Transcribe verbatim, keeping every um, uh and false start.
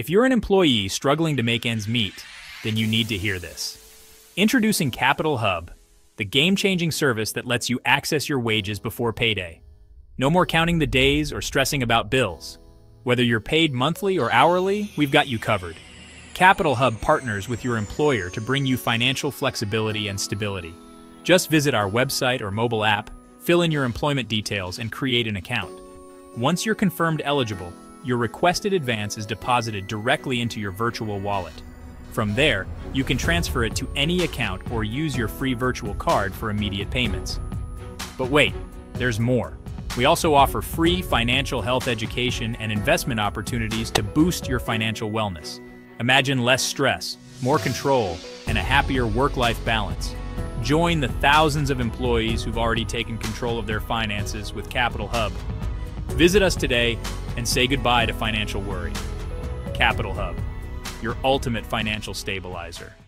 If you're an employee struggling to make ends meet, then you need to hear this. Introducing Capital Hub, the game-changing service that lets you access your wages before payday. No more counting the days or stressing about bills. Whether you're paid monthly or hourly, we've got you covered. Capital Hub partners with your employer to bring you financial flexibility and stability. Just visit our website or mobile app, fill in your employment details, and create an account. Once you're confirmed eligible, your requested advance is deposited directly into your virtual wallet. From there, you can transfer it to any account or use your free virtual card for immediate payments. But wait, there's more. We also offer free financial health education and investment opportunities to boost your financial wellness. Imagine less stress, more control, and a happier work-life balance. Join the thousands of employees who've already taken control of their finances with Capital Hub. Visit us today and say goodbye to financial worry. Capital Hub, your ultimate financial stabilizer.